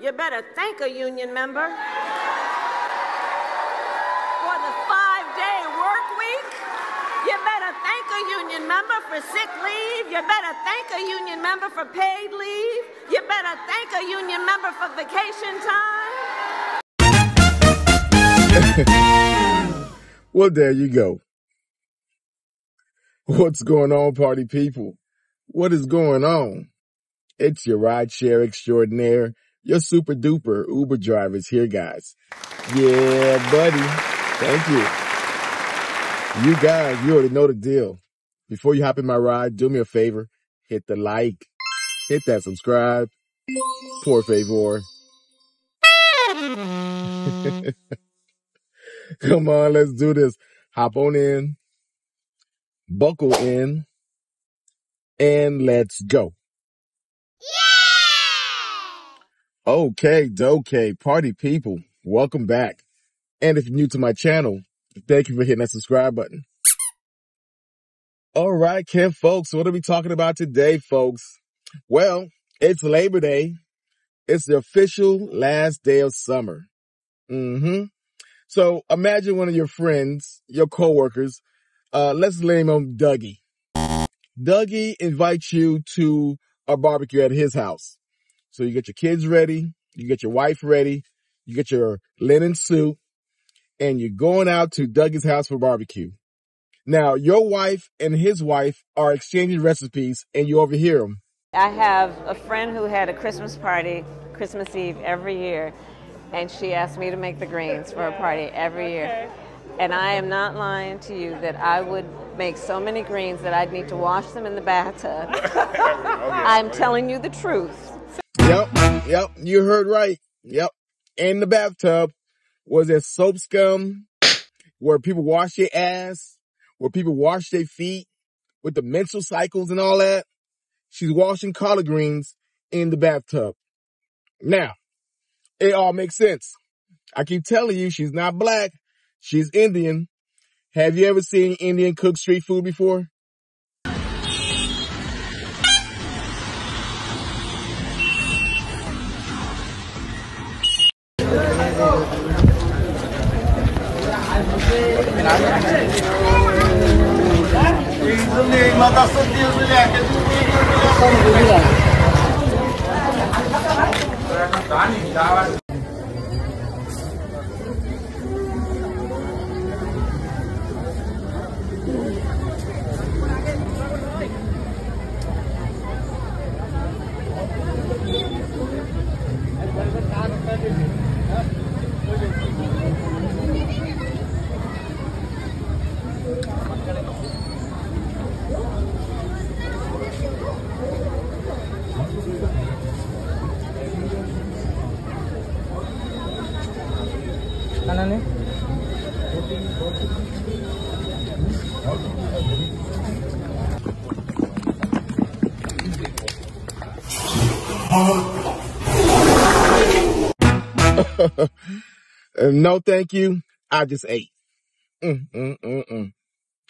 You better thank a union member for the 5-day work week. You better thank a union member for sick leave. You better thank a union member for paid leave. You better thank a union member for vacation time. Well, there you go. What's going on, party people? What is going on? It's your rideshare extraordinaire. Your super duper Uber drivers here, guys. Yeah, buddy. Thank you. You guys, you already know the deal. Before you hop in my ride, do me a favor. Hit the like. Hit that subscribe. Por favor. Come on, let's do this. Hop on in. Buckle in. And let's go. Okay, dokay, party people, welcome back. And if you're new to my channel, thank you for hitting that subscribe button. All right, Kim, folks, what are we talking about today, folks? Well, it's Labor Day. It's the official last day of summer. So imagine one of your friends, your coworkers, let's name him Dougie. Dougie invites you to a barbecue at his house. So you get your kids ready, you get your wife ready, you get your linen suit, and you're going out to Dougie's house for barbecue. Now, your wife and his wife are exchanging recipes, and you overhear them. I have a friend who had a Christmas party, Christmas Eve, every year, and she asked me to make the greens for a party every year. And I am not lying to you that I would make so many greens that I'd need to wash them in the bathtub. I'm telling you the truth. Yep, you heard right. Yep. In the bathtub, was there soap scum where people wash their ass, where people wash their feet with the menstrual cycles and all that? She's washing collard greens in the bathtub. Now, it all makes sense. I keep telling you, she's not black. She's Indian. Have you ever seen Indian cook street food before? No, thank you. I just ate.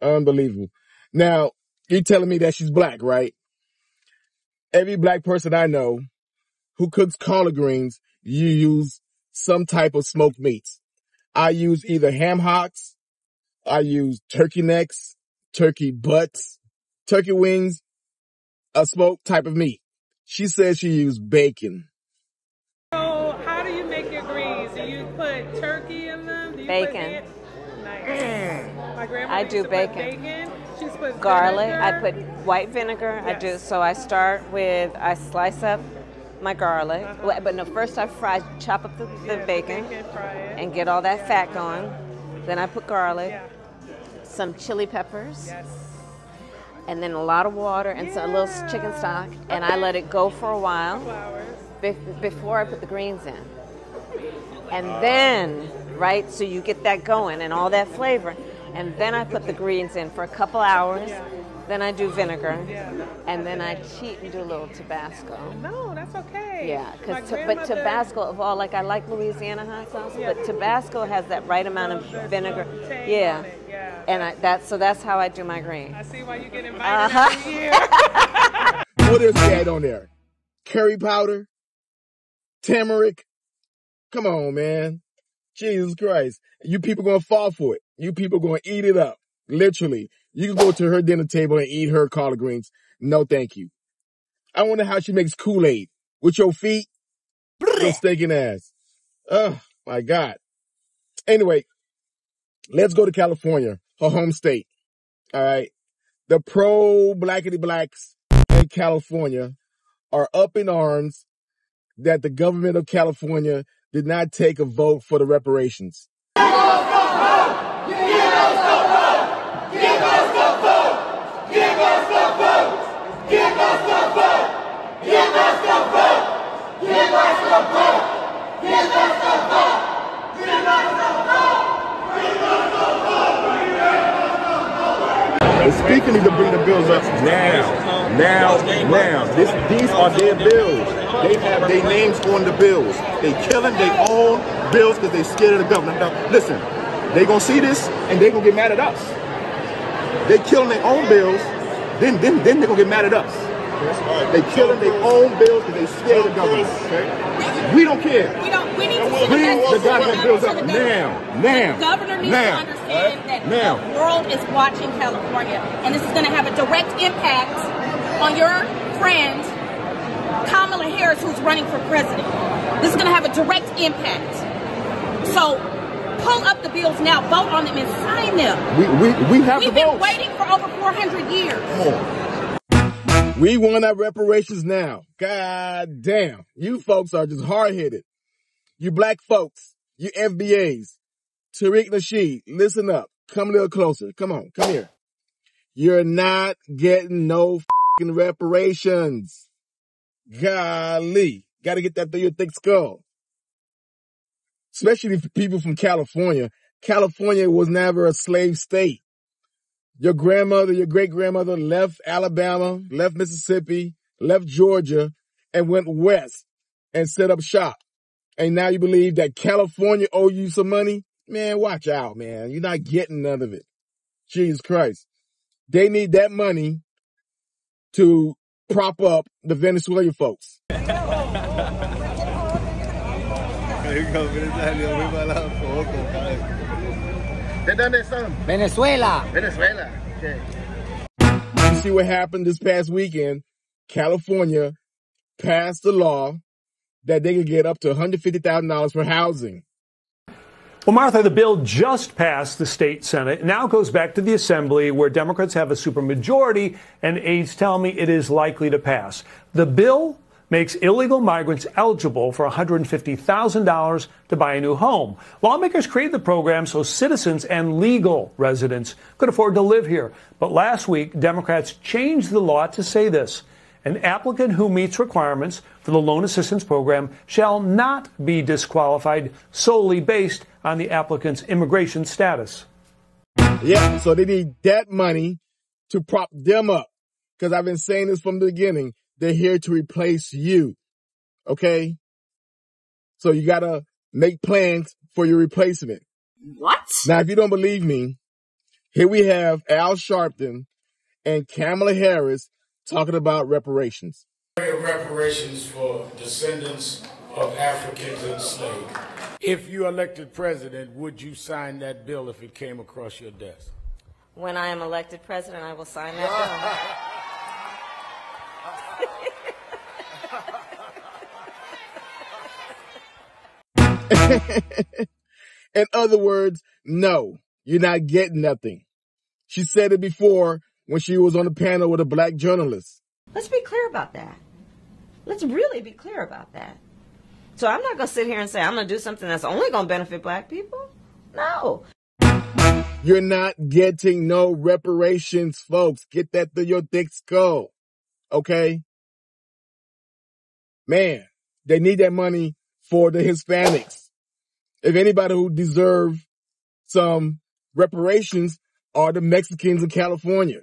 Unbelievable. Now, you're telling me that she's black, right? Every black person I know who cooks collard greens, you use some type of smoked meats. I use either ham hocks, I use turkey necks, turkey butts, turkey wings, a smoked type of meat. She says she used bacon. So how do you make your greens? Do you put turkey in them? Do you bacon. Put nice. My grandma I do bacon. Put bacon. She's put garlic. Vinegar. I put white vinegar. Yes. I do. So I start with, I slice up my garlic. But no, first I chop up the bacon, and get all that fat going. Then I put garlic, some chili peppers, and then a lot of water and a little chicken stock, and I let it go for a while before I put the greens in. And then, right, so you get that going and all that flavor, and then I put the greens in for a couple hours. Then I do vinegar, and then I cheat and do a little Tabasco. No, that's okay. Yeah, but Tabasco of all, like I like Louisiana hot sauce, but Tabasco has that right amount of vinegar. Yeah, and that's how I do my green. I see why you get invited every year. What is that on there? Curry powder, Tariq, come on, man. Jesus Christ. You people going to fall for it. You people going to eat it up. Literally. You can go to her dinner table and eat her collard greens. No, thank you. I wonder how she makes Kool-Aid. With your feet? Your stinking ass. Oh, my God. Anyway, let's go to California, her home state. All right. The pro-blackity blacks in California are up in arms that the government of California did not take a vote for the reparations. Give us the vote! Give us the vote! Give us the vote! Give us the vote! Give us the vote! Give us the vote! Give us the vote! Give us the vote! Give us the vote! Give us the vote! Speaking of the bills up now, these are their bills. They have their names on the bills. They killing their own bills because they scared of the government. Now, listen, they gonna see this and they gonna get mad at us. They killing their own bills, then they gonna get mad at us. They killing their own bills because they scared of the government. Okay? We don't care. We need to bring the government bills up now. The governor needs to understand that the world is watching California, and this is gonna have a direct impact on your friends. Kamala Harris, who's running for president. This is going to have a direct impact. So pull up the bills now, vote on them, and sign them. We have to vote. We've been waiting for over 400 years. We want our reparations now. God damn. You folks are just hard-headed. You black folks, you FBAs. Tariq Nasheed, listen up. Come a little closer. Come on, come here. You're not getting no fucking reparations. Golly, got to get that through your thick skull. Especially for people from California. California was never a slave state. Your grandmother, your great-grandmother left Alabama, left Mississippi, left Georgia, and went west and set up shop. And now you believe that California owe you some money? Man, watch out, man. You're not getting none of it. Jesus Christ. They need that money to prop up the Venezuelan folks. Venezuela. Okay. You see what happened this past weekend? California passed a law that they could get up to $150,000 for housing. Well, Martha, the bill just passed the state Senate. It now goes back to the Assembly, where Democrats have a supermajority, and aides tell me it is likely to pass. The bill makes illegal migrants eligible for $150,000 to buy a new home. Lawmakers created the program so citizens and legal residents could afford to live here. But last week, Democrats changed the law to say this. An applicant who meets requirements for the loan assistance program shall not be disqualified solely based on the applicant's immigration status. Yeah, so they need that money to prop them up. Because I've been saying this from the beginning. They're here to replace you. Okay? So you got to make plans for your replacement. What? Now, if you don't believe me, here we have Al Sharpton and Kamala Harris talking about reparations. Reparations for descendants of Africans enslaved. If you elected president, would you sign that bill if it came across your desk? When I am elected president, I will sign that bill. In other words, no, you're not getting nothing. She said it before when she was on the panel with a black journalist. Let's be clear about that. Let's really be clear about that. So I'm not going to sit here and say I'm going to do something that's only going to benefit black people. No. You're not getting no reparations, folks. Get that through your thick skull. Okay? Man, they need that money for the Hispanics. If anybody who deserve some reparations are the Mexicans in California.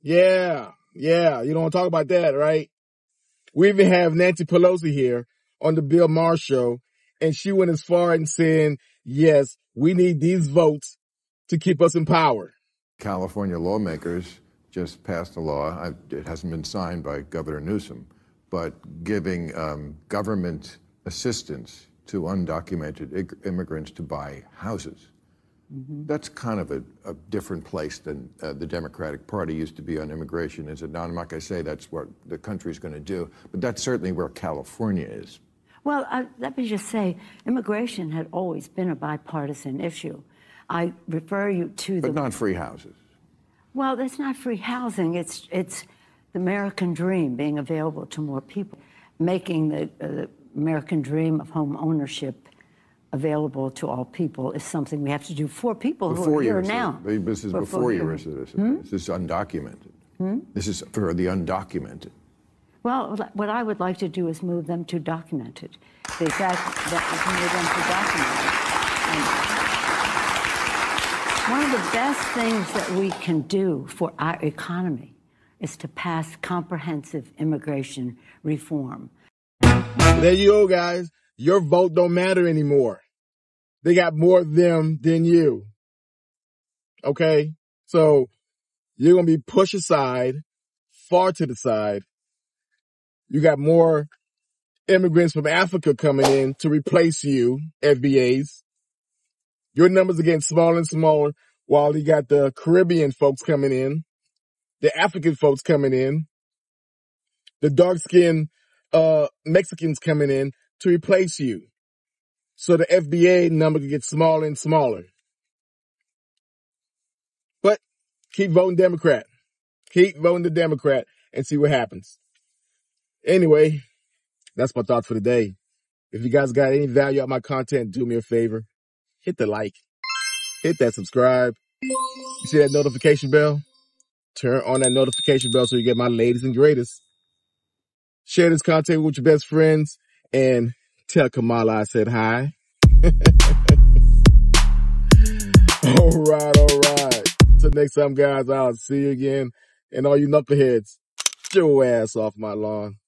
Yeah, you don't want to talk about that, right? We even have Nancy Pelosi here on the Bill Maher show, and she went as far in saying, yes, we need these votes to keep us in power. California lawmakers just passed a law. It hasn't been signed by Governor Newsom. but giving government assistance to undocumented immigrants to buy houses. Mm-hmm. That's kind of a different place than the Democratic Party used to be on immigration, is it not? I'm not going to say that's what the country's going to do, but that's certainly where California is. Well, let me just say, immigration had always been a bipartisan issue. I refer you to the... But not free houses. Well, that's not free housing. It's the American dream being available to more people, making the American dream of home ownership available to all people is something we have to do for people who are here now. This is before you're a citizen. This is undocumented. This is for the undocumented. Well, what I would like to do is move them to documented. The fact that we can move them to documented. And one of the best things that we can do for our economy is to pass comprehensive immigration reform. There you go, guys. Your vote don't matter anymore. They got more of them than you. Okay? So you're going to be pushed aside, far to the side. You got more immigrants from Africa coming in to replace you, FBAs. Your numbers are getting smaller and smaller while you got the Caribbean folks coming in, the African folks coming in, the dark-skinned Mexicans coming in to replace you. So the FBA number can get smaller and smaller. But keep voting Democrat. Keep voting the Democrat and see what happens. Anyway, that's my thought for the day. If you guys got any value out of my content, do me a favor. Hit the like. Hit that subscribe. You see that notification bell? Turn on that notification bell so you get my latest and greatest. Share this content with your best friends. And tell Kamala I said hi. All right, all right. Till next time, guys, I'll see you again. And all you knuckleheads, get your ass off my lawn.